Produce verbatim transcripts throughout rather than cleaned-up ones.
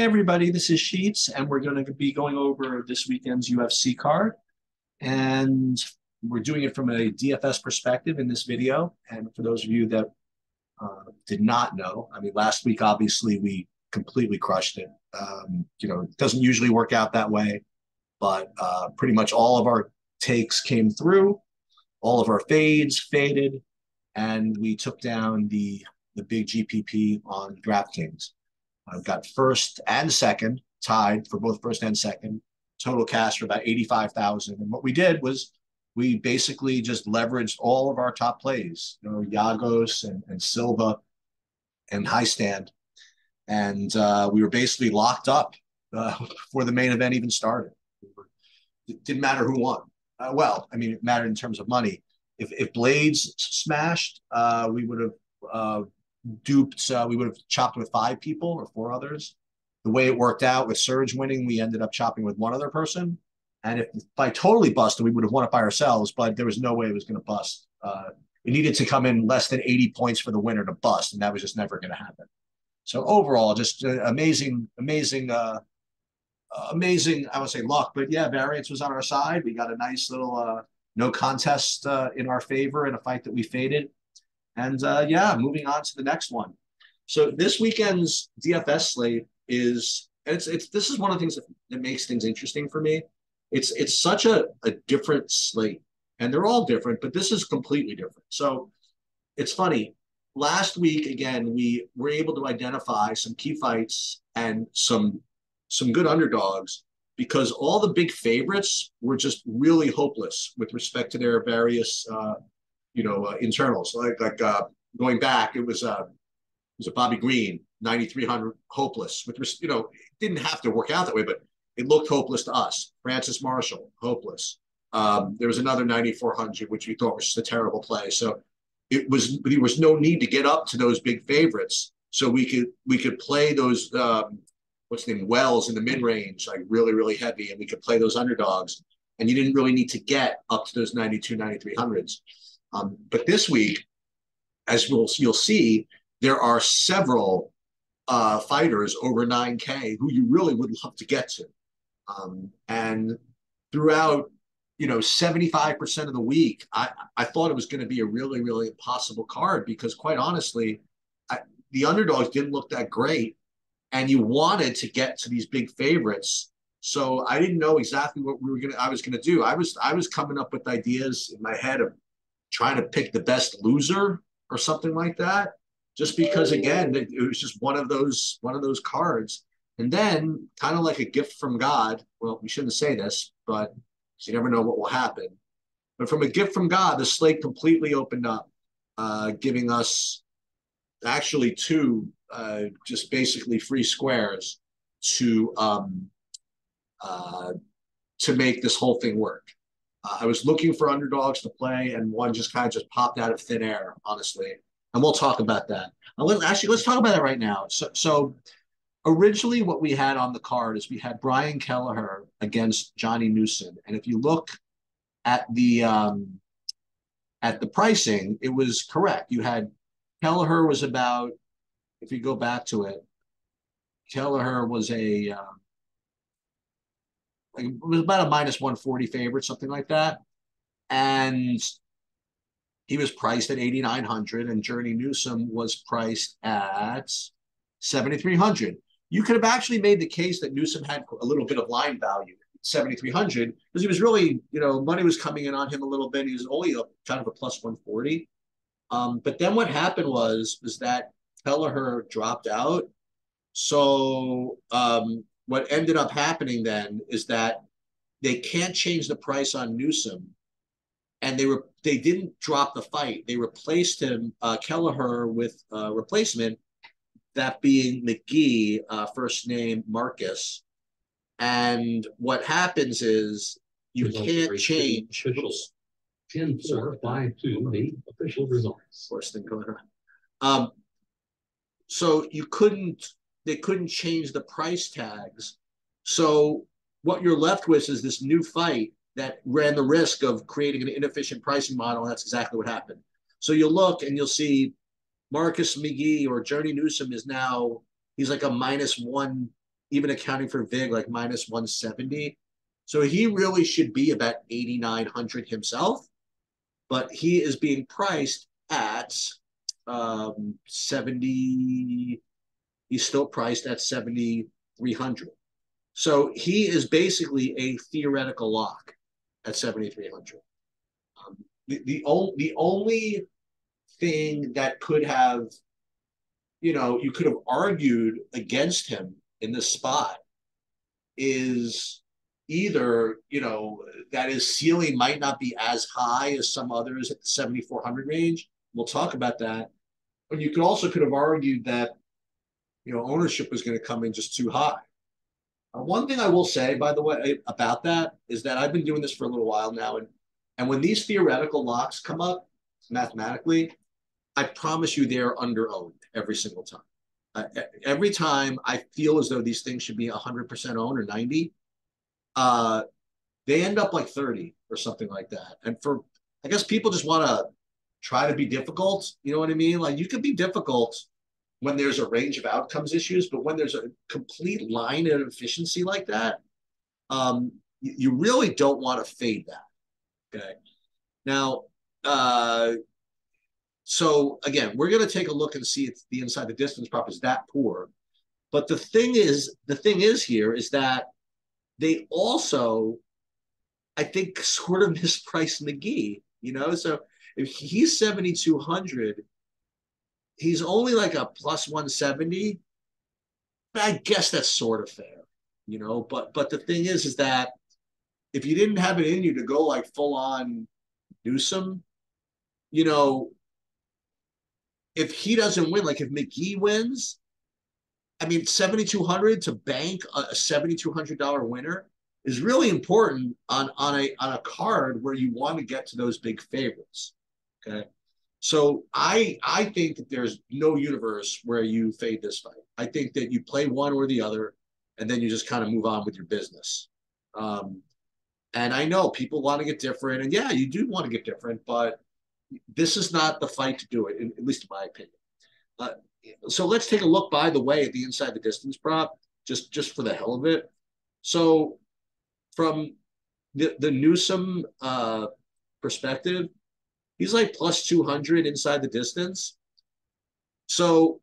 Hey everybody, this is Sheets, and we're going to be going over this weekend's U F C card, and we're doing it from a D F S perspective in this video. And for those of you that uh, did not know, I mean, last week obviously we completely crushed it. Um, you know, it doesn't usually work out that way, but uh, pretty much all of our takes came through, all of our fades faded, and we took down the the big G P P on DraftKings. I've got first and second tied for both first and second, total cash for about eighty-five thousand. And what we did was we basically just leveraged all of our top plays, you know, Yagos and, and Silva and Highstand. And uh, we were basically locked up uh, before the main event even started. It didn't matter who won. Uh, well, I mean, it mattered in terms of money. If, if Blades smashed, uh, we would have uh, duped, uh, we would have chopped with five people or four others. The way it worked out with Surge winning, we ended up chopping with one other person. And if by totally busted, we would have won it by ourselves, but there was no way it was going to bust. Uh, it needed to come in less than eighty points for the winner to bust, and that was just never going to happen. So overall, just uh, amazing, amazing, uh, amazing, I would say luck. But yeah, variance was on our side. We got a nice little uh, no contest uh, in our favor in a fight that we faded. And uh, yeah, moving on to the next one. So this weekend's D F S slate is, it's, it's, this is one of the things that, that makes things interesting for me. It's, it's such a, a different slate, and they're all different, but this is completely different. So it's funny. Last week, again, we were able to identify some key fights and some, some good underdogs, because all the big favorites were just really hopeless with respect to their various uh, you know, uh, internals. Like, like uh, going back, it was uh, it was a Bobby Green, ninety-three hundred, hopeless. Which was, you know, it didn't have to work out that way, but it looked hopeless to us. Francis Marshall, hopeless. Um, there was another ninety-four hundred, which we thought was just a terrible play. So it was, there was no need to get up to those big favorites. So we could we could play those um, what's the name, Wells in the mid range, like really really heavy, and we could play those underdogs. And you didn't really need to get up to those ninety-two, ninety-three hundreds. Um, but this week, as we'll, you'll see, there are several uh, fighters over nine K who you really would love to get to. Um, and throughout, you know, seventy-five percent of the week, I, I thought it was going to be a really, really impossible card, because quite honestly, I, the underdogs didn't look that great, and you wanted to get to these big favorites. So I didn't know exactly what we were going to, I was going to do. I was, I was coming up with ideas in my head of trying to pick the best loser or something like that, just because, again, it was just one of those one of those cards. And then, kind of like a gift from God, well, we shouldn't say this, but you never know what will happen. But from a gift from God, the slate completely opened up, uh, giving us actually two uh, just basically free squares to um, uh, to make this whole thing work. Uh, I was looking for underdogs to play, and one just kind of just popped out of thin air, honestly. And we'll talk about that. Now, let's, actually, let's talk about that right now. So, so originally what we had on the card is we had Brian Kelleher against Johnny Newsom. And if you look at the um, at the pricing, it was correct. You had Kelleher was about, if you go back to it, Kelleher was a... Um, Like it was about a minus one forty favorite, something like that. And he was priced at eighty-nine hundred, and Journey Newsom was priced at seventy-three hundred. You could have actually made the case that Newsom had a little bit of line value, seventy-three hundred, because he was really, you know, money was coming in on him a little bit. He was only a, kind of a plus one forty. Um, but then what happened was, was that Kelleher dropped out. So, um, what ended up happening then is that they can't change the price on Newsom, and they were they didn't drop the fight. They replaced him, uh, Kelleher, with a uh, replacement, that being McGee, uh, first name Marcus. And what happens is you results can't change officials. Ten four five two eight official results. Worst thing going on. Um, so you couldn't. They couldn't change the price tags. So what you're left with is this new fight that ran the risk of creating an inefficient pricing model. And that's exactly what happened. So you'll look and you'll see Marcus McGee or Journey Newsom is now, he's like a minus one, even accounting for V I G, like minus one seventy. So he really should be about eighty-nine hundred himself, but he is being priced at um, seventy. He's still priced at seventy-three hundred. So he is basically a theoretical lock at seventy-three hundred. Um, the, the, ol- the only thing that could have, you know, you could have argued against him in this spot is either, you know, that his ceiling might not be as high as some others at the seventy-four hundred range. We'll talk about that. But you could also could have argued that, you know, ownership was going to come in just too high. Uh, one thing I will say, by the way, about that is that I've been doing this for a little while now. And, and when these theoretical locks come up mathematically, I promise you they're under-owned every single time. Uh, every time I feel as though these things should be one hundred percent owned or ninety, uh, they end up like thirty or something like that. And for, I guess people just want to try to be difficult. You know what I mean? Like, you can be difficult when there's a range of outcomes issues, but when there's a complete line of efficiency like that, um, you, you really don't want to fade that, okay? Now, uh, so again, we're going to take a look and see if the inside the distance prop is that poor. But the thing is, the thing is here is that they also, I think, sort of mispriced McGee, you know? So if he's seventy-two hundred, he's only like a plus one seventy. I guess that's sort of fair, you know? But but the thing is, is that if you didn't have it in you to go like full on Newsom, you know, if he doesn't win, like if McGee wins, I mean, seventy-two hundred to bank a seventy-two hundred dollar winner is really important on, on, a, on a card where you want to get to those big favorites, okay? So I I think that there's no universe where you fade this fight. I think that you play one or the other, and then you just kind of move on with your business. Um, and I know people want to get different, and yeah, you do want to get different, but this is not the fight to do it, in, at least in my opinion. Uh, so let's take a look, by the way, at the inside the distance prop, just, just for the hell of it. So from the, the Newsom uh, perspective, he's like plus two hundred inside the distance. So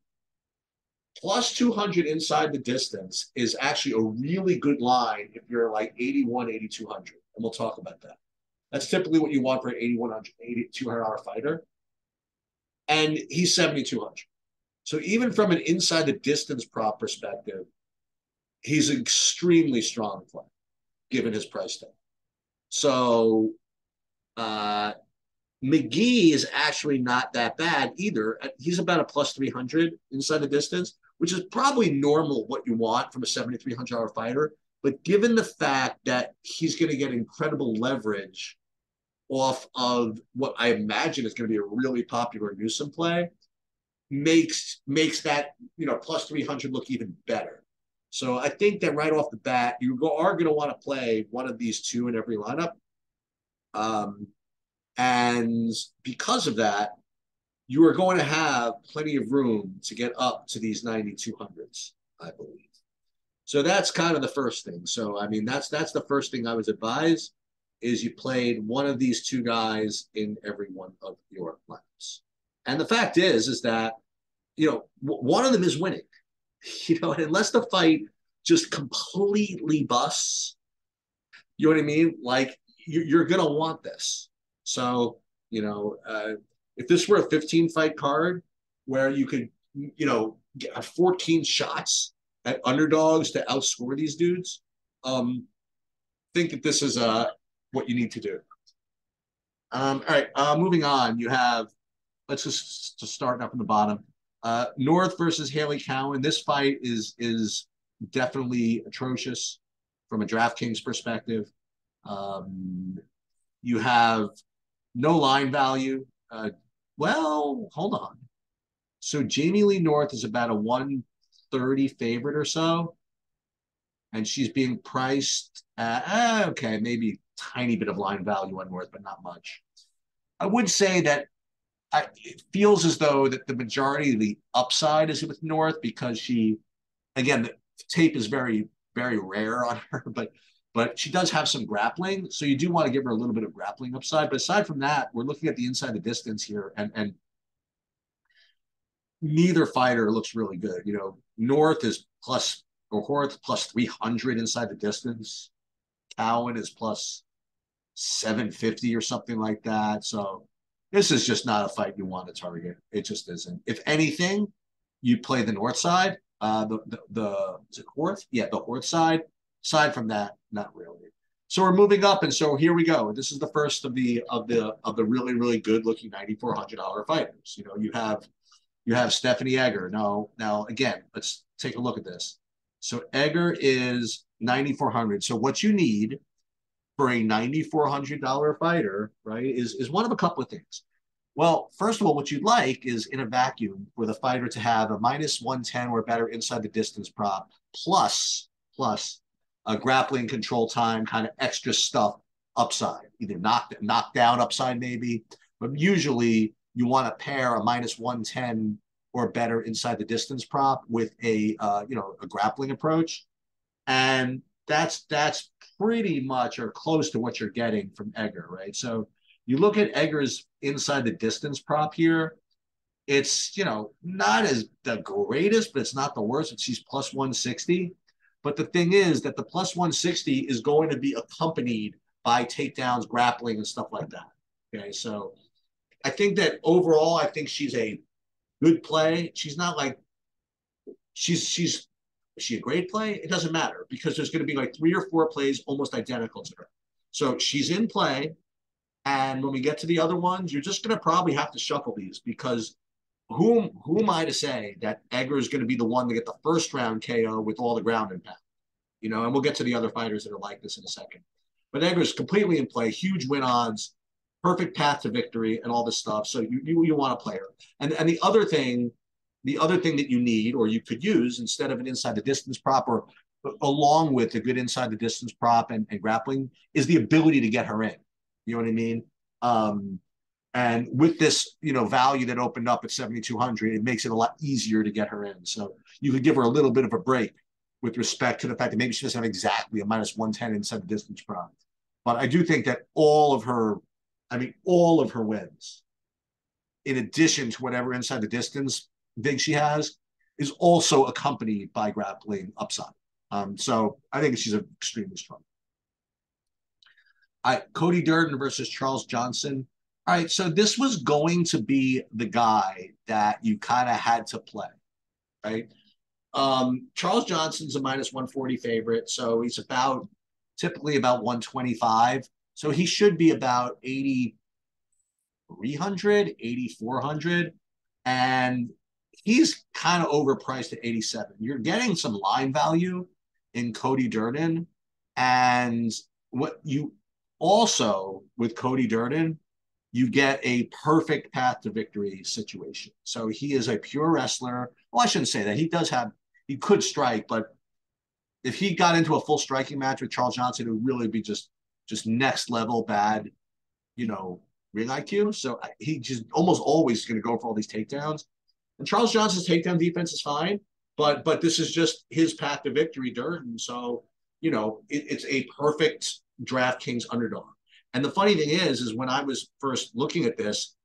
plus two hundred inside the distance is actually a really good line if you're like eighty-one, eighty-two hundred. And we'll talk about that. That's typically what you want for an eighty-one hundred, eighty-two hundred dollar fighter. And he's seventy-two hundred. So even from an inside the distance prop perspective, he's an extremely strong play given his price tag. So, uh, McGee is actually not that bad either. He's about a plus three hundred inside the distance, which is probably normal what you want from a seventy-three hundred dollar fighter. But given the fact that he's going to get incredible leverage off of what I imagine is going to be a really popular Newsom play, makes makes that, you know, plus three hundred look even better. So I think that right off the bat, you are going to want to play one of these two in every lineup. Um, And because of that, you are going to have plenty of room to get up to these ninety-two hundreds, I believe. So that's kind of the first thing. So, I mean, that's that's the first thing I was advised is you played one of these two guys in every one of your lineups. And the fact is, is that, you know, w- one of them is winning. You know, and unless the fight just completely busts, you know what I mean? Like, you, you're going to want this. So, you know, uh, if this were a fifteen-fight card where you could, you know, get fourteen shots at underdogs to outscore these dudes, um, think that this is uh, what you need to do. Um, all right, uh, moving on. You have, let's just, just start up from the bottom. Uh, North versus Haley Cowan. This fight is is definitely atrocious from a DraftKings perspective. Um, you have no line value. Uh, well, hold on. So Jamie Lee North is about a one thirty favorite or so. And she's being priced at, okay, maybe a tiny bit of line value on North, but not much. I would say that I, it feels as though that the majority of the upside is with North because she, again, tape is very, very rare on her, but but she does have some grappling. So you do want to give her a little bit of grappling upside. But aside from that, we're looking at the inside the distance here, and and neither fighter looks really good. You know, North is plus or Horth plus three hundred inside the distance. Cowan is plus seven fifty or something like that. So this is just not a fight you want to target. It just isn't. If anything, you play the North side. Uh, the, the, the, is it Horth? Yeah, the Horth side. Aside from that, not really. So we're moving up. And so here we go. This is the first of the, of the, of the really, really good looking nine thousand four hundred dollar fighters. You know, you have, you have Stephanie Egger. Now, now again, let's take a look at this. So Egger is nine thousand four hundred. So what you need for a nine thousand four hundred dollar fighter, right, is, is one of a couple of things. Well, first of all, what you'd like is in a vacuum for the fighter to have a minus one ten or better inside the distance prop, plus, plus a grappling control time, kind of extra stuff upside, either knock, knock down upside maybe, but usually you want to pair a minus one ten or better inside the distance prop with a, uh, you know, a grappling approach. And that's that's pretty much or close to what you're getting from Egger, right? So you look at Egger's inside the distance prop here. It's, you know, not as the greatest, but it's not the worst. She's plus one sixty. But the thing is that the plus one sixty is going to be accompanied by takedowns, grappling, and stuff like that. Okay, so I think that overall, I think she's a good play. She's not like, she's, she's, is she a great play? It doesn't matter, because there's going to be like three or four plays almost identical to her. So she's in play. And when we get to the other ones, you're just going to probably have to shuffle these, because who, who am I to say that Egger is going to be the one to get the first round K O with all the ground impact? You know, and we'll get to the other fighters that are like this in a second. But Egger's completely in play, huge win odds, perfect path to victory and all this stuff. So you, you, you want to play her. And, and the other thing, the other thing that you need, or you could use instead of an inside the distance prop, or along with a good inside the distance prop and, and grappling, is the ability to get her in. You know what I mean? Um, and with this, you know, value that opened up at seven thousand two hundred, it makes it a lot easier to get her in. So you could give her a little bit of a break with respect to the fact that maybe she doesn't have exactly a minus one ten inside the distance prop. But I do think that all of her, I mean, all of her wins, in addition to whatever inside the distance thing she has, is also accompanied by grappling upside. Um, so I think she's extremely strong. All right, Cody Durden versus Charles Johnson. All right, so this was going to be the guy that you kind of had to play, right? Um, Charles Johnson's a minus one forty favorite, so he's about, typically about one twenty-five. So he should be about eighty-three hundred, eighty-four hundred, and he's kind of overpriced at eighty-seven. You're getting some line value in Cody Durden, and what you... Also, with Cody Durden, you get a perfect path to victory situation. So he is a pure wrestler. Well, I shouldn't say that. He does have, he could strike, but if he got into a full striking match with Charles Johnson, it would really be just, just next level bad, you know, ring I Q. So he just almost always is going to go for all these takedowns. And Charles Johnson's takedown defense is fine, but, but this is just his path to victory, Durden. So, you know, it, it's a perfect DraftKings underdog. And the funny thing is, is when I was first looking at this,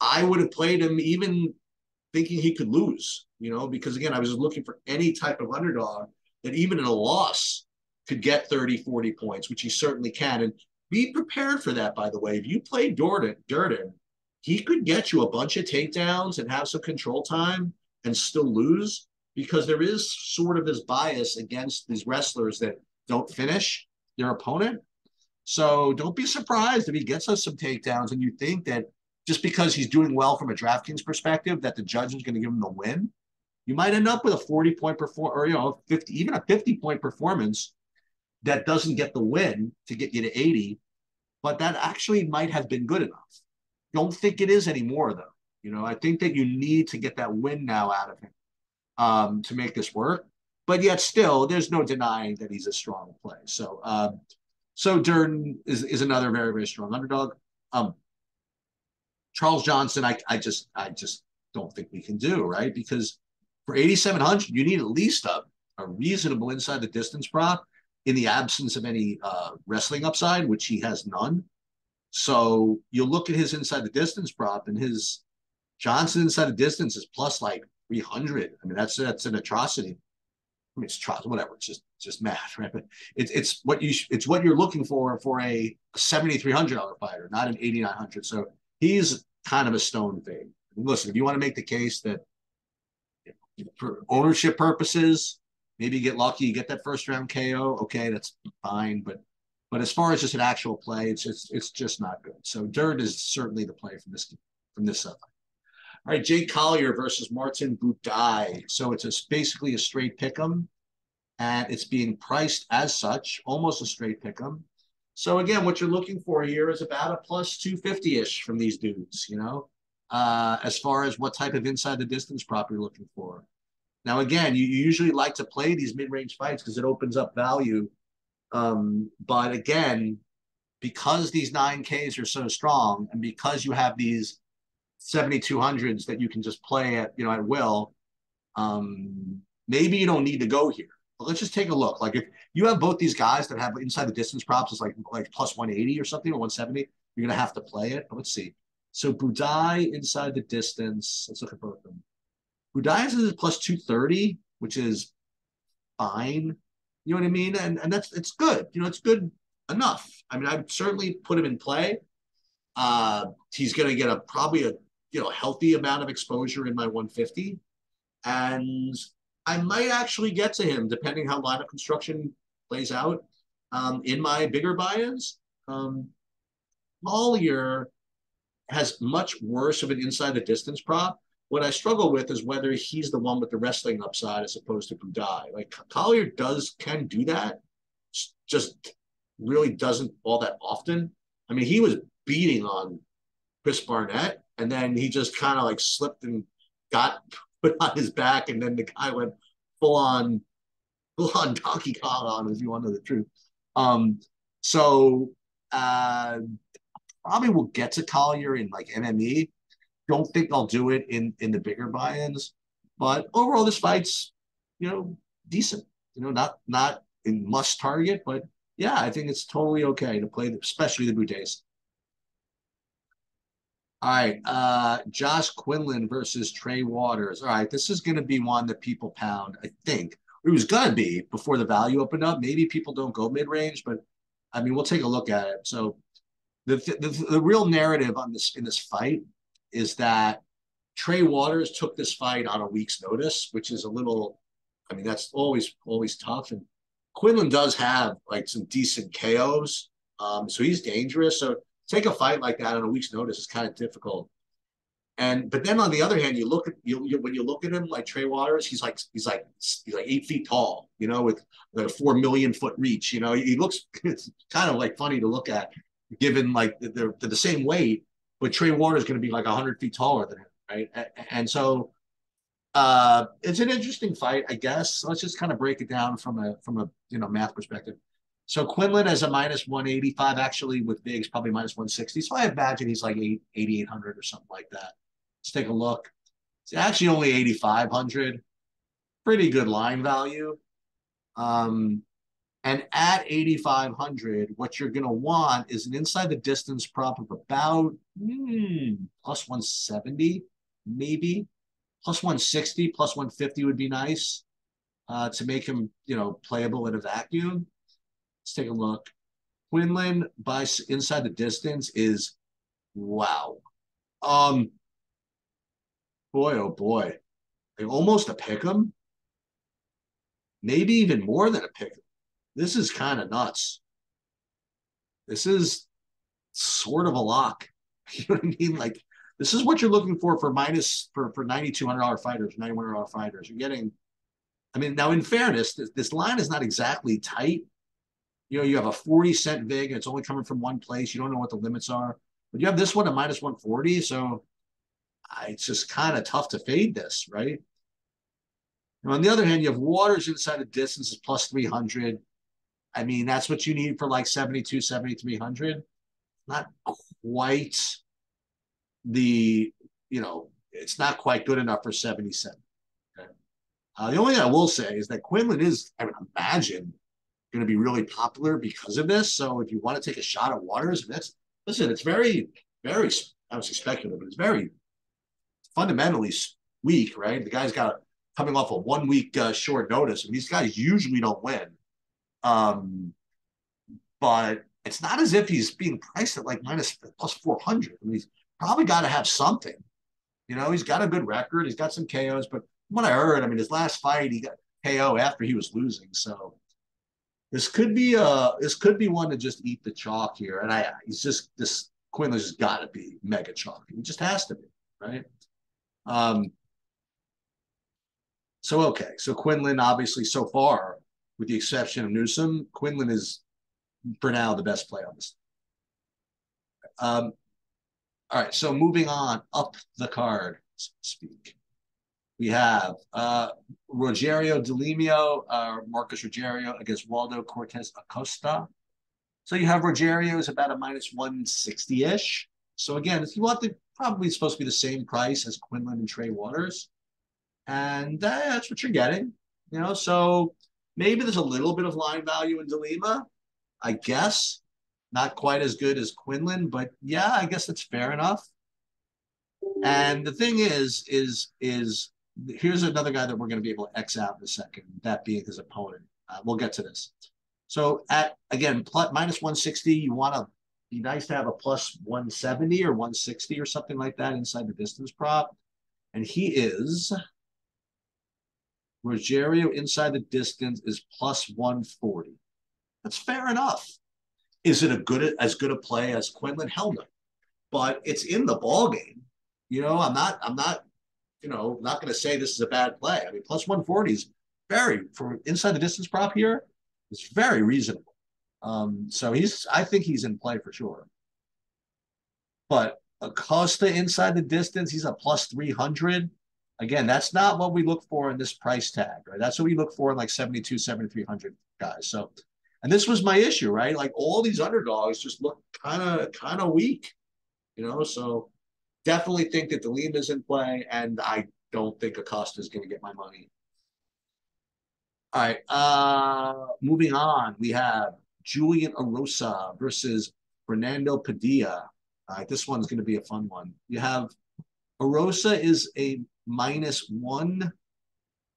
I would have played him even thinking he could lose, you know, because again, I was just looking for any type of underdog that even in a loss could get thirty, forty points, which he certainly can. And be prepared for that, by the way. If you play Durden, Durden, he could get you a bunch of takedowns and have some control time and still lose, because there is sort of this bias against these wrestlers that don't finish their opponent. So don't be surprised if he gets us some takedowns and you think that just because he's doing well from a DraftKings perspective that the judge is going to give him the win. You might end up with a forty-point performance, or, you know, fifty, even a fifty-point performance that doesn't get the win to get you to eighty, but that actually might have been good enough. Don't think it is anymore, though. You know, I think that you need to get that win now out of him um, to make this work. But yet still, there's no denying that he's a strong play. So... Um, So Durden is, is another very, very strong underdog. Um, Charles Johnson, I, I just I just don't think we can do, right? Because for eighty-seven hundred, you need at least a, a reasonable inside the distance prop in the absence of any uh, wrestling upside, which he has none. So you'll look at his inside the distance prop, and his Johnson inside the distance is plus like three hundred. I mean, that's that's an atrocity. I mean, it's atrocity, whatever. It's just just math, right? But it's it's what you it's what you're looking for for a seventy-three hundred dollar fighter, not an eighty-nine hundred. So he's kind of a stone fade. I mean, listen, if you want to make the case that, you know, for ownership purposes, maybe you get lucky, you get that first round K O. Okay, that's fine, but. But as far as just an actual play, it's just, it's just not good. So Durden is certainly the play from this from this side. All right, Jay Collier versus Martin Budai. So it's a, basically a straight pick'em, and it's being priced as such, almost a straight pick'em. So again, what you're looking for here is about a plus two fifty-ish from these dudes, you know, uh, as far as what type of inside the distance prop you're looking for. Now, again, you, you usually like to play these mid-range fights because it opens up value. Um, but again, because these nine Ks are so strong, and because you have these seventy-two hundreds that you can just play at, you know, at will, um, maybe you don't need to go here. But let's just take a look. Like if you have both these guys that have inside the distance props is like like plus one eighty or something, or one seventy, you're gonna have to play it. But let's see. So Budai inside the distance. Let's look at both of them. Budai is plus two thirty, which is fine. You know what I mean? And and that's, it's good. You know, it's good enough. I mean, I would certainly put him in play. Uh, he's going to get a, probably a, you know, healthy amount of exposure in my one fifty. And I might actually get to him depending how lineup construction plays out um, in my bigger buy-ins. Um, Collier has much worse of an inside the distance prop. What I struggle with is whether he's the one with the wrestling upside as opposed to Budai. Like Collier does, can do that, just really doesn't all that often. I mean, he was beating on Chris Barnett, and then he just kind of like slipped and got put on his back, and then the guy went full on, full on Donkey Kong on him, if you want to know the truth. Um, so uh, probably we'll get to Collier in like M M E. Don't think I'll do it in in the bigger buy-ins, but overall this fight's, you know, decent. You know, not not in must target, but yeah, I think it's totally okay to play, the, especially the Budais. All right, uh, Josh Quinlan versus Trey Waters. All right, this is going to be one that people pound. I think it was going to be before the value opened up. Maybe people don't go mid-range, but I mean, we'll take a look at it. So the the, the real narrative on this in this fight is that Trey Waters took this fight on a week's notice, which is a little, I mean, that's always, always tough. And Quinlan does have like some decent K Os. Um, so he's dangerous. So take a fight like that on a week's notice is kind of difficult. And, but then on the other hand, you look at, you, you when you look at him, like Trey Waters, he's like, he's like, he's like eight feet tall, you know, with like a four million foot reach, you know, he looks, it's kind of like funny to look at given like they're, they're the same weight. But Trey Waters is going to be like one hundred feet taller than him, right? And, and so uh, it's an interesting fight, I guess. Let's just kind of break it down from a from a you know math perspective. So Quinlan has a minus one eighty-five, actually with Biggs probably minus one sixty. So I imagine he's like eighty-eight hundred or something like that. Let's take a look. It's actually only eighty-five hundred. Pretty good line value. Um, and at eighty-five hundred, what you're going to want is an inside the distance prop of about hmm, plus one seventy, maybe plus one sixty, plus one fifty would be nice uh, to make him, you know, playable in a vacuum. Let's take a look. Quinlan by inside the distance is wow. Um, boy, oh boy, like almost a pick 'em, maybe even more than a pick 'em. This is kind of nuts. This is sort of a lock. You know what I mean? Like, this is what you're looking for for minus, for, for ninety-two hundred dollar fighters, ninety-one hundred dollar fighters. You're getting, I mean, now in fairness, this, this line is not exactly tight. You know, you have a forty cent vig and it's only coming from one place. You don't know what the limits are. But you have this one at minus one forty. So I, it's just kind of tough to fade this, right? Now, on the other hand, you have Waters inside the distance is plus three hundred. I mean, that's what you need for like seventy-two, seventy-three hundred. Not quite the, you know, it's not quite good enough for seventy-seven. Okay. Uh, the only thing I will say is that Quinlan is, I would imagine, going to be really popular because of this. So if you want to take a shot at Waters, that's listen, it's very, very, I would say speculative, but it's very fundamentally weak, right? The guy's got coming off a one week uh, short notice, and these guys usually don't win. Um, but it's not as if he's being priced at like minus plus four hundred. I mean, he's probably got to have something. You know, he's got a good record. He's got some K Os, but from what I heard, I mean, his last fight, he got K O after he was losing. So this could be uh this could be one to just eat the chalk here. And I, he's just, this Quinlan's just got to be mega chalk. He just has to be, right? Um. So, okay. So Quinlan, obviously, so far, with the exception of Newsom, Quinlan is, for now, the best play on this. Um, all right, so moving on up the card, so to speak, we have uh, Rogerio de Lima, uh, Marcus Rogerio against Waldo Cortes-Acosta. So you have Rogerio is about a minus one sixty-ish. So again, if you want the, probably supposed to be the same price as Quinlan and Trey Waters. And uh, that's what you're getting, you know, so maybe there's a little bit of line value in de Lima, I guess. Not quite as good as Quinlan, but yeah, I guess that's fair enough. And the thing is, is, is here's another guy that we're going to be able to X out in a second, that being his opponent. Uh, we'll get to this. So at, again, plus, minus one sixty, you want to be nice to have a plus one seventy or one sixty or something like that inside the distance prop. And he is, Rogerio inside the distance is plus one forty. That's fair enough. Is it a good as good a play as Quinlan? Hell no. But it's in the ballgame. You know, I'm not, I'm not, you know, not going to say this is a bad play. I mean, plus one forty is very, for inside the distance prop here, is very reasonable. Um, so he's, I think he's in play for sure. But Acosta inside the distance, he's a plus three hundred. Again, that's not what we look for in this price tag, right? That's what we look for in like seventy-two, seventy-three hundred guys. So, and this was my issue, right? Like all these underdogs just look kind of kind of weak, you know? So definitely think that de Lima's in play, and I don't think Acosta is going to get my money. All right, uh, moving on, we have Julian Erosa versus Fernando Padilla. All right, this one's going to be a fun one. You have Erosa is a minus one.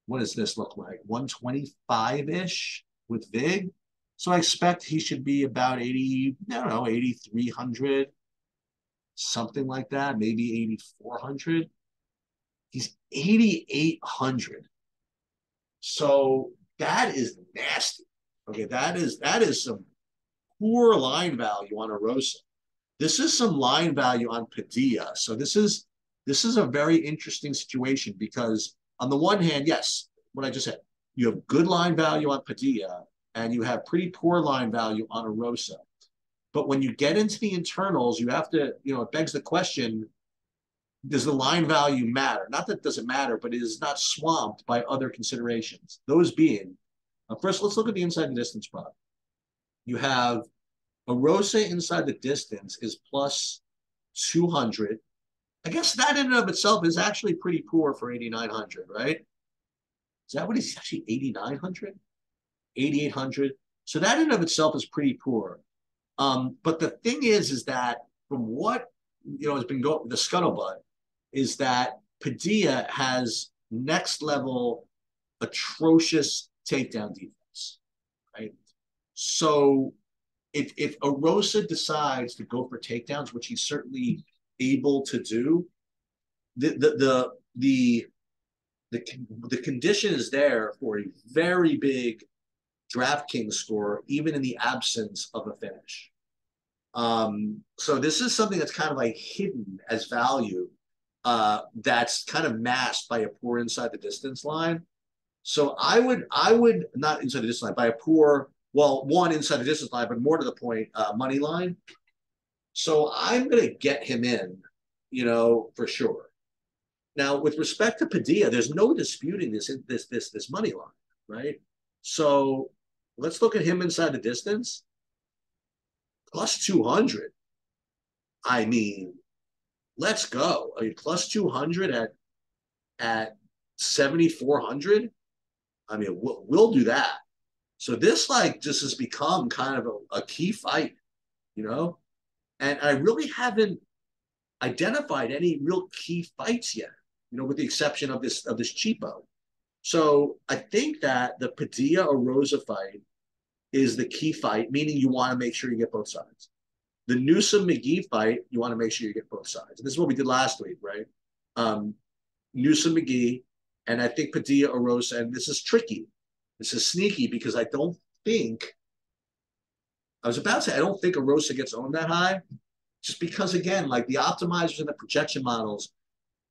What does this look like? one twenty-five-ish with vig. So I expect he should be about eighty, I don't know, eighty-three hundred, something like that, maybe eighty-four hundred. He's eighty-eight hundred. So that is nasty. Okay, that is that is some poor line value on Erosa. This is some line value on Padilla. So this is This is a very interesting situation because on the one hand, yes, what I just said, you have good line value on Padilla and you have pretty poor line value on Erosa. But when you get into the internals, you have to, you know, it begs the question, does the line value matter? Not that it doesn't matter, but it is not swamped by other considerations. Those being, uh, first, let's look at the inside and distance product. You have Erosa inside the distance is plus two hundred. I guess that in and of itself is actually pretty poor for eighty-nine hundred, right? Is that what he's actually, eighty-nine hundred? eighty-eight hundred? So that in and of itself is pretty poor. Um, but the thing is, is that from what, you know, has been going, the scuttlebutt, is that Padilla has next level atrocious takedown defense, right? So if, if Erosa decides to go for takedowns, which he certainly able to do, the the the the the, the condition is there for a very big DraftKings score, even in the absence of a finish. Um, so this is something that's kind of like hidden as value, uh, that's kind of masked by a poor inside the distance line. So I would I would not inside the distance line by a poor well one inside the distance line, but more to the point, uh, money line. So I'm going to get him in, you know, for sure. Now, with respect to Padilla, there's no disputing this this this this money line, right? So let's look at him inside the distance. Plus two hundred. I mean, let's go. I mean, plus two hundred at at seventy-four hundred. I mean, we'll, we'll do that. So this like just has become kind of a, a key fight, you know, and I really haven't identified any real key fights yet, you know, with the exception of this, of this cheapo. So I think that the Padilla Erosa fight is the key fight, meaning you want to make sure you get both sides. The Newsom McGee fight, you want to make sure you get both sides. And this is what we did last week, right? Um, Newsom McGee, and I think Padilla Erosa, and this is tricky. This is sneaky because I don't think, I was about to say, I don't think Erosa gets owned that high, just because, again, like the optimizers and the projection models,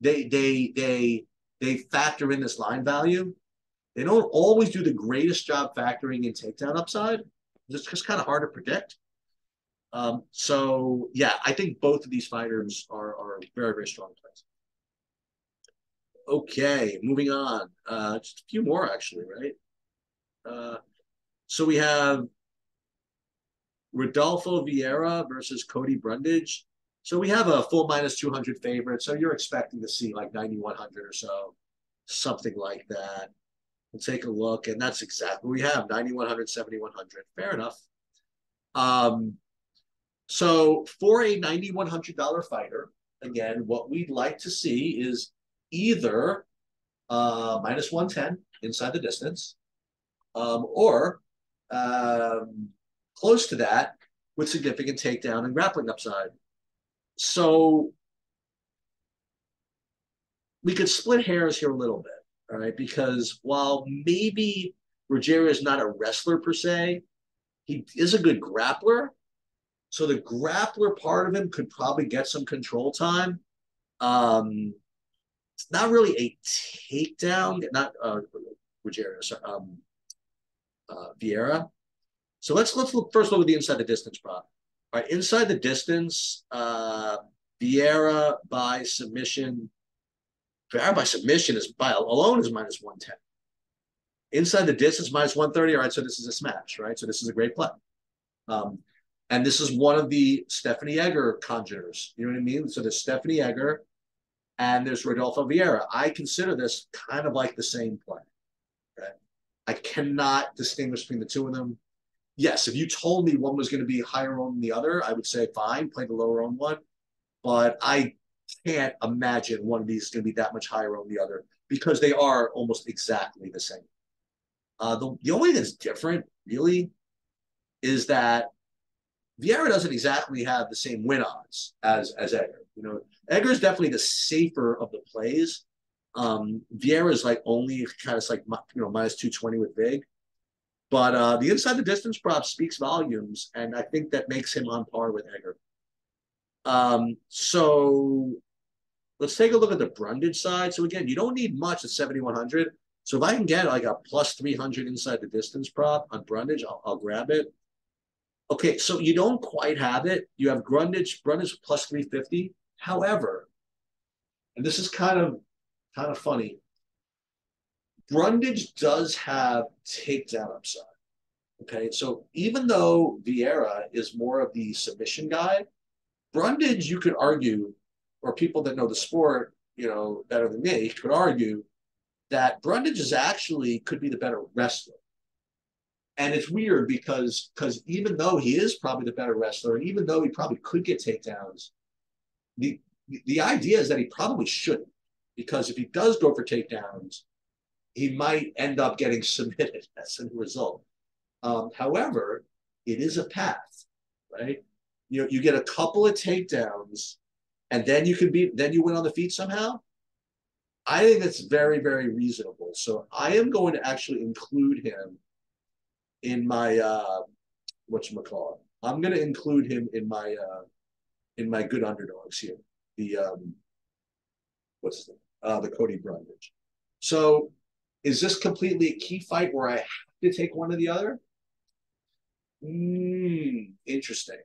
they they they they factor in this line value. They don't always do the greatest job factoring in takedown upside. It's just kind of hard to predict. Um, so, yeah, I think both of these fighters are, are very, very strong plays. Okay, moving on. Uh, just a few more, actually, right? Uh, so we have Rodolfo Vieira versus Cody Brundage. So we have a full minus two hundred favorite. So you're expecting to see like ninety-one hundred or so, something like that. We'll take a look. And that's exactly what we have, ninety-one hundred, seventy-one hundred. Fair enough. Um, so for a ninety-one hundred dollar fighter, again, what we'd like to see is either uh, minus one ten inside the distance um, or um, close to that with significant takedown and grappling upside. So we could split hairs here a little bit. All right, because while maybe Rogerio is not a wrestler per se, he is a good grappler. So the grappler part of him could probably get some control time. Um, it's not really a takedown, not uh, Rogerio, sorry, um, uh, Vieira. So let's let's look first over the inside the distance prop. All right, inside the distance, uh, Vieira by submission. Vieira by submission is by alone is minus one ten. Inside the distance, minus one thirty. All right, so this is a smash, right? So this is a great play. Um, and this is one of the Stephanie Egger congeners. You know what I mean? So there's Stephanie Egger and there's Rodolfo Vieira. I consider this kind of like the same play. Right? I cannot distinguish between the two of them. Yes, if you told me one was going to be higher owned than the other, I would say fine, play the lower owned one. But I can't imagine one of these is going to be that much higher on the other because they are almost exactly the same. Uh, the, the only thing that's different, really, is that Vieira doesn't exactly have the same win odds as, as Egger. You know, Egger is definitely the safer of the plays. Um, Vieira is like only kind of like, you know, minus two twenty with big. But uh, the inside the distance prop speaks volumes, and I think that makes him on par with Egger. Um, so let's take a look at the Brundage side. So again, you don't need much at seventy-one hundred. So if I can get like a plus three hundred inside the distance prop on Brundage, I'll, I'll grab it. Okay. So you don't quite have it. You have Brundage, Brundage plus three fifty. However, and this is kind of, kind of funny. Brundage does have takedown upside. Okay. So even though Vieira is more of the submission guy, Brundage, you could argue, or people that know the sport, you know, better than me, could argue that Brundage is actually could be the better wrestler. And it's weird because because even though he is probably the better wrestler, and even though he probably could get takedowns, the the idea is that he probably shouldn't, because if he does go for takedowns, he might end up getting submitted as a result. Um, however, it is a path, right? You know, you get a couple of takedowns, and then you can be then you win on the feet somehow. I think that's very, very reasonable. So I am going to actually include him in my uh, whatchamacallit. I'm going to include him in my uh, in my good underdogs here. The um, what's his name? Uh, the Cody Brundage. So is this completely a key fight where I have to take one or the other? Mm, interesting.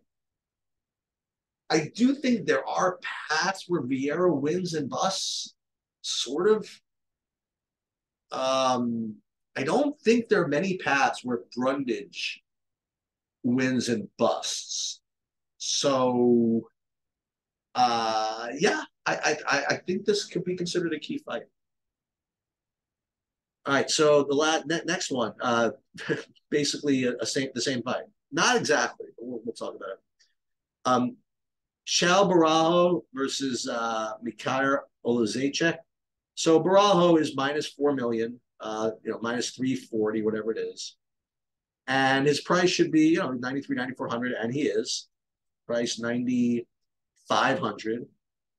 I do think there are paths where Vieira wins and busts, sort of. Um, I don't think there are many paths where Brundage wins and busts. So, uh, yeah, I, I I think this could be considered a key fight. All right, so the la- ne- next one, uh, basically a, a same, the same fight. Not exactly, but we'll, we'll talk about it. Um, Shayil Barajo versus uh, Michał Oleksiejczuk. So Barajo is minus four million, uh, you know, minus three forty, whatever it is. And his price should be, you know, ninety-three, ninety-four hundred, and he is. Price ninety-five hundred.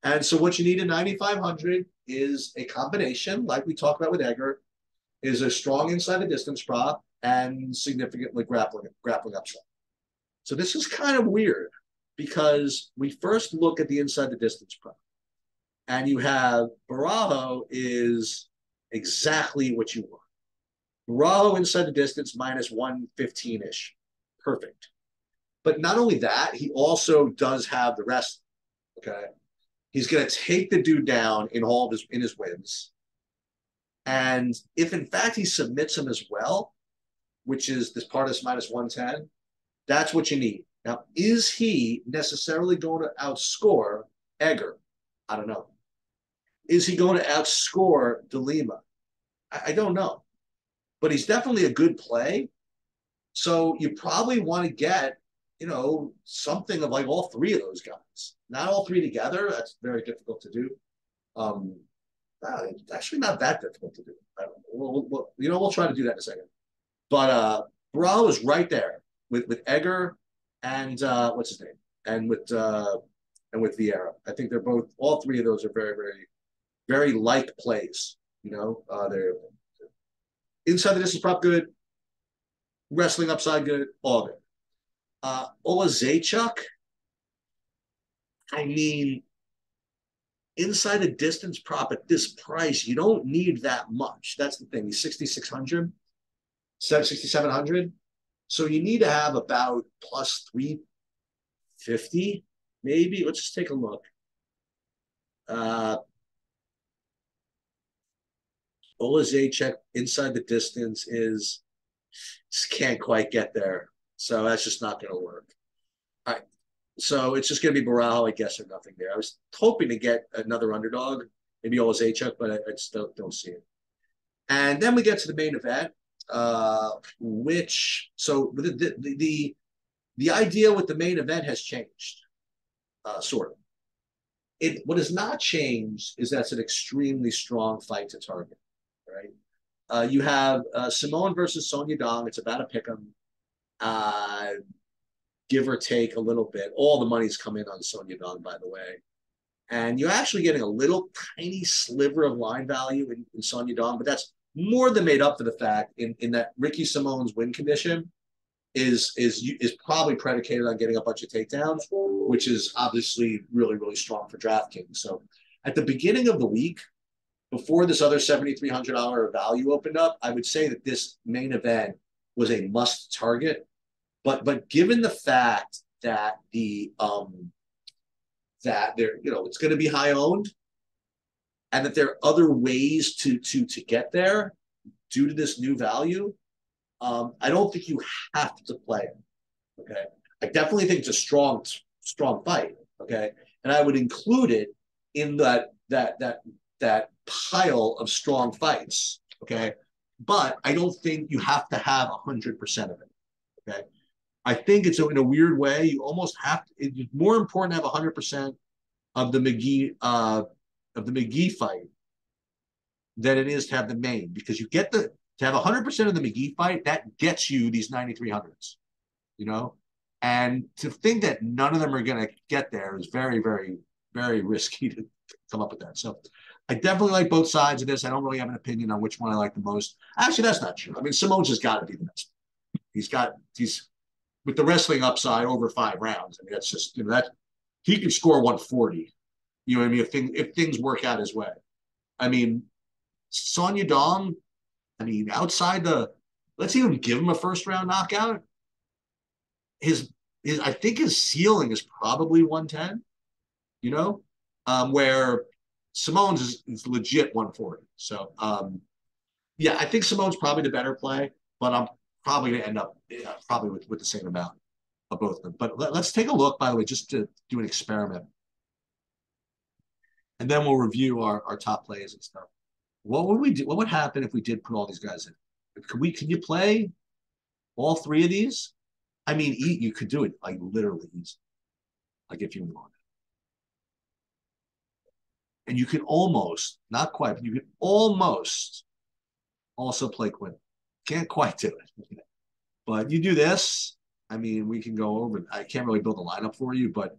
And so what you need in ninety-five hundred is a combination, like we talked about with Egger, is a strong inside the distance prop and significantly grappling grappling upside. So this is kind of weird because we first look at the inside the distance prop, and you have Barajo is exactly what you want. Barajo inside the distance minus one fifteen-ish, perfect. But not only that, he also does have the wrestling. Okay, he's going to take the dude down in all of his in his wins. And if, in fact, he submits him as well, which is this part is minus one ten, that's what you need. Now, is he necessarily going to outscore Egger? I don't know. Is he going to outscore De Lima? I, I don't know. But he's definitely a good play. So you probably want to get, you know, something of like all three of those guys. Not all three together. That's very difficult to do. Um Uh, it's actually not that difficult to do. I don't know. We'll, we'll, you know, we'll try to do that in a second. But uh, Barajo is right there with with Egger and uh, what's his name, and with uh, and with Vieira. I think they're both. All three of those are very, very, very like plays. You know, uh, they're inside the distance prop good, wrestling upside good, all good. Uh, Oleksiejczuk, I mean. Inside a distance prop at this price, you don't need that much. That's the thing. He's sixty-six hundred, sixty-seven hundred. So you need to have about plus three fifty, maybe. Let's just take a look. Uh, Oleksiejczuk inside the distance is just can't quite get there. So that's just not going to work. All right. So it's just going to be Barajo, I guess, or nothing there. I was hoping to get another underdog, maybe Oleksiejczuk, but I, I just don't, don't see it. And then we get to the main event, uh, which, so the, the the the idea with the main event has changed, uh, sort of. It what has not changed is that's an extremely strong fight to target, right? Uh, you have uh, Simone versus Song Yadong. It's about a pick'em. Uh, give or take a little bit. All the money's come in on Song Yadong, by the way. And you're actually getting a little tiny sliver of line value in, in Song Yadong, but that's more than made up for the fact in, in that Ricky Simone's win condition is, is, is probably predicated on getting a bunch of takedowns, which is obviously really, really strong for DraftKings. So at the beginning of the week, before this other seventy-three hundred dollars value opened up, I would say that this main event was a must target. But but given the fact that the um that there, you know, it's going to be high owned, and that there are other ways to to to get there due to this new value, um, I don't think you have to play it. Okay, I definitely think it's a strong strong fight. Okay, and I would include it in that that that that pile of strong fights. Okay, but I don't think you have to have a hundred percent of it. Okay. I think it's a, in a weird way, you almost have to, it's more important to have one hundred percent of the McGee uh, of the McGee fight than it is to have the main, because you get the, to have one hundred percent of the McGee fight, that gets you these ninety-three hundreds, you know? And to think that none of them are going to get there is very, very, very risky to come up with that. So I definitely like both sides of this. I don't really have an opinion on which one I like the most. Actually, that's not true. I mean, Simone's has got to be the best. He's got, he's, with the wrestling upside over five rounds. I mean, that's just, you know, that he could score one forty. You know what I mean? If, thing, if things work out his way. I mean, Song Yadong, I mean, outside the, let's even give him a first round knockout. His, his I think his ceiling is probably one ten, you know, um, where Simone's is, is legit one forty. So, um, yeah, I think Simone's probably the better play, but I'm probably going to end up yeah, probably with, with the same amount of both of them. But let, let's take a look, by the way, just to do an experiment. And then we'll review our, our top plays and stuff. What would we do? What would happen if we did put all these guys in? Could we? Can you play all three of these? I mean, you could do it like literally easily, like if you wanted. And you can almost, not quite, but you can almost also play Quinn. Can't quite do it. But you do this, I mean, we can go over. I can't really build a lineup for you, but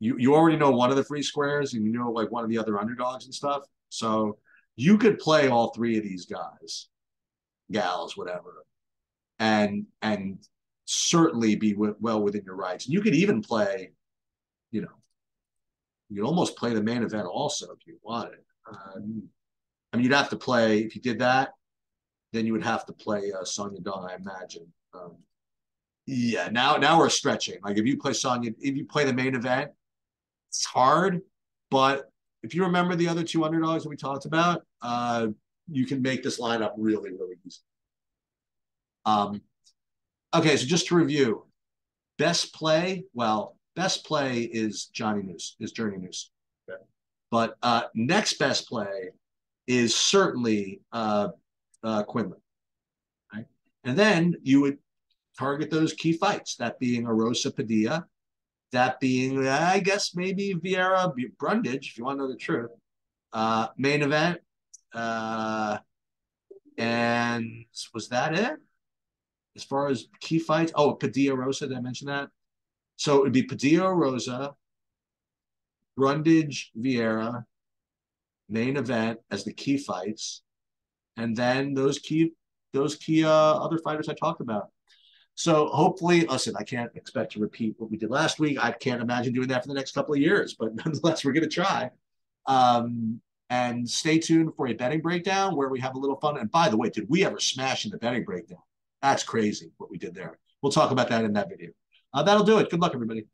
you, you already know one of the free squares and you know like one of the other underdogs and stuff. So you could play all three of these guys, gals, whatever, and and certainly be with, well within your rights. And you could even play, you know, you could almost play the main event also if you wanted. Um, I mean, you'd have to play, if you did that, then you would have to play uh, Song Yadong, I imagine. Um, yeah, now now we're stretching. Like if you play Song, if you play the main event, it's hard. But if you remember the other two underdogs that we talked about, uh, you can make this lineup really, really easy. Um, okay, so just to review, best play, well, best play is Johnny Newsom, is Journey Newsom. Okay. But uh, next best play is certainly uh, uh, Quinlan. Right? And then you would target those key fights, that being Erosa Padilla, that being, I guess, maybe Vieira Brundage, if you want to know the truth. Uh, main event. Uh, and was that it? As far as key fights? Oh, Padilla Erosa, did I mention that? So it would be Padilla Erosa, Brundage Vieira, main event as the key fights, and then those key those key uh, other fighters I talked about. So hopefully, listen, I can't expect to repeat what we did last week. I can't imagine doing that for the next couple of years, but nonetheless, we're going to try. Um, and stay tuned for a betting breakdown where we have a little fun. And by the way, did we ever smash in the betting breakdown? That's crazy what we did there. We'll talk about that in that video. Uh, that'll do it. Good luck, everybody.